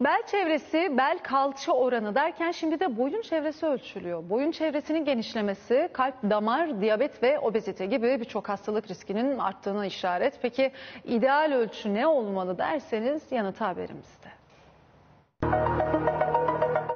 Bel çevresi, bel kalça oranı derken şimdi de boyun çevresi ölçülüyor. Boyun çevresinin genişlemesi kalp, damar, diyabet ve obezite gibi birçok hastalık riskinin arttığına işaret. Peki ideal ölçü ne olmalı derseniz yanıtı haberimizde.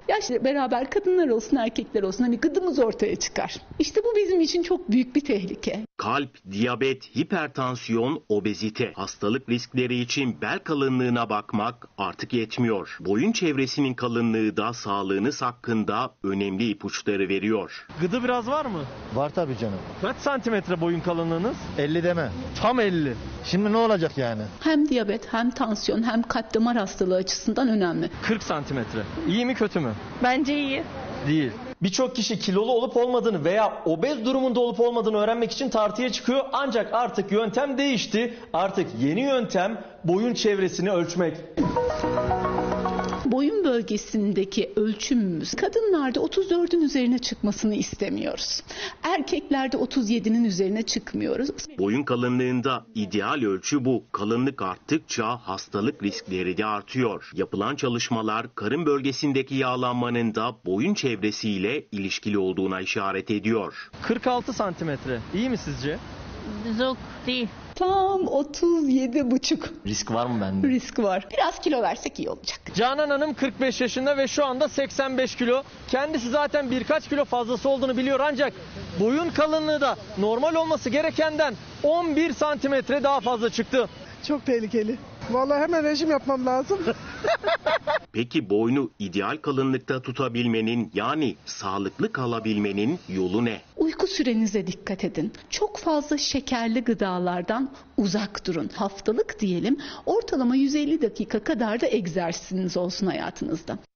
Yaşla beraber kadınlar olsun erkekler olsun hani gıdımız ortaya çıkar. İşte bu bizim için çok büyük bir tehlike. Kalp, diyabet, hipertansiyon, obezite. Hastalık riskleri için bel kalınlığına bakmak artık yetmiyor. Boyun çevresinin kalınlığı da sağlığınız hakkında önemli ipuçları veriyor. Gıdı biraz var mı? Var tabii canım. Kaç santimetre boyun kalınlığınız? 50 deme. Tam 50. Şimdi ne olacak yani? Hem diyabet, hem tansiyon, hem kalp damar hastalığı açısından önemli. 40 santimetre. İyi mi kötü mü? Bence iyi. Değil. Birçok kişi kilolu olup olmadığını veya obez durumunda olup olmadığını öğrenmek için tartıya çıkıyor. Ancak artık yöntem değişti. Artık yeni yöntem boyun çevresini ölçmek. Boyun bölgesindeki ölçümümüz kadınlarda 34'ün üzerine çıkmasını istemiyoruz. Erkeklerde 37'nin üzerine çıkmıyoruz. Boyun kalınlığında ideal ölçü bu. Kalınlık arttıkça hastalık riskleri de artıyor. Yapılan çalışmalar karın bölgesindeki yağlanmanın da boyun çevresiyle ilişkili olduğuna işaret ediyor. 46 santimetre iyi mi sizce? Yok değil. Tam 37,5. Risk var mı bende? Risk var. Biraz kilo versek iyi olacak. Canan Hanım 45 yaşında ve şu anda 85 kilo. Kendisi zaten birkaç kilo fazlası olduğunu biliyor ancak boyun kalınlığı da normal olması gerekenden 11 santimetre daha fazla çıktı. Çok tehlikeli. Vallahi hemen rejim yapmam lazım. Peki boynu ideal kalınlıkta tutabilmenin yani sağlıklı kalabilmenin yolu ne? Uyku sürenize dikkat edin. Çok fazla şekerli gıdalardan uzak durun. Haftalık diyelim ortalama 150 dakika kadar da egzersiziniz olsun hayatınızda.